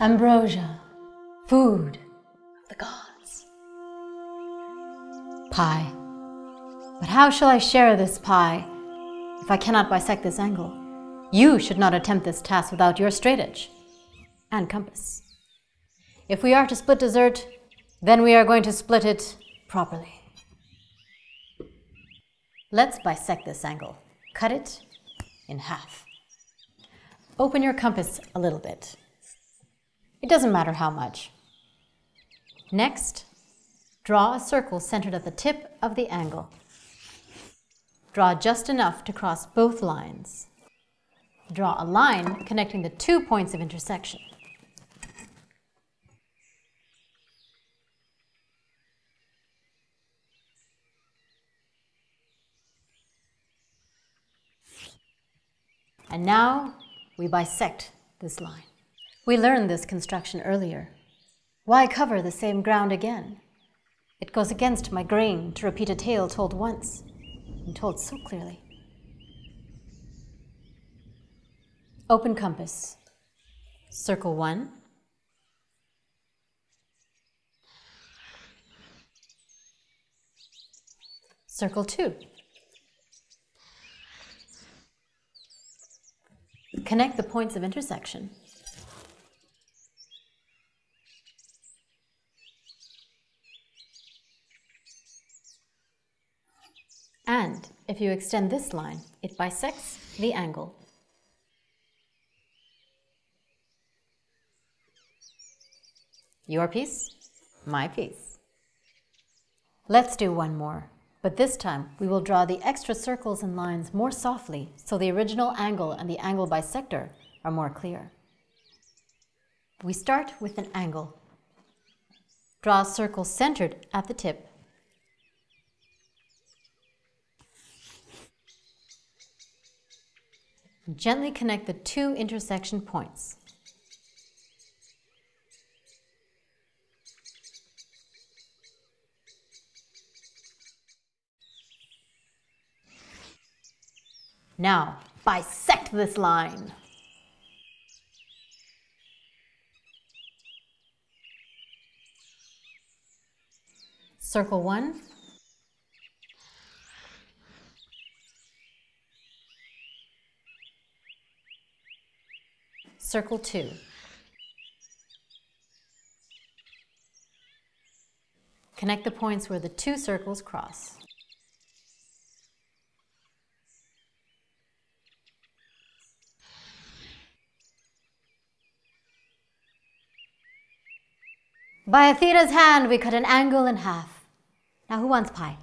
ambrosia, food of the gods. Pie. But how shall I share this pie if I cannot bisect this angle? You should not attempt this task without your straightedge and compass. If we are to split dessert, then we are going to split it properly. Let's bisect this angle. Cut it in half. Open your compass a little bit. It doesn't matter how much. Next, draw a circle centered at the tip of the angle. Draw just enough to cross both lines. Draw a line connecting the 2 points of intersection. And now we bisect this line. We learned this construction earlier. Why cover the same ground again? It goes against my grain to repeat a tale told once, and told so clearly. Open compass. Circle 1. Circle 2. Connect the points of intersection. And if you extend this line, it bisects the angle. Your piece, my piece. Let's do one more. But this time, we will draw the extra circles and lines more softly so the original angle and the angle bisector are more clear. We start with an angle. Draw a circle centered at the tip. Gently connect the 2 intersection points. Now, bisect this line. Circle 1. Circle 2. Connect the points where the 2 circles cross. By Athena's hand, we cut an angle in half. Now who wants pie?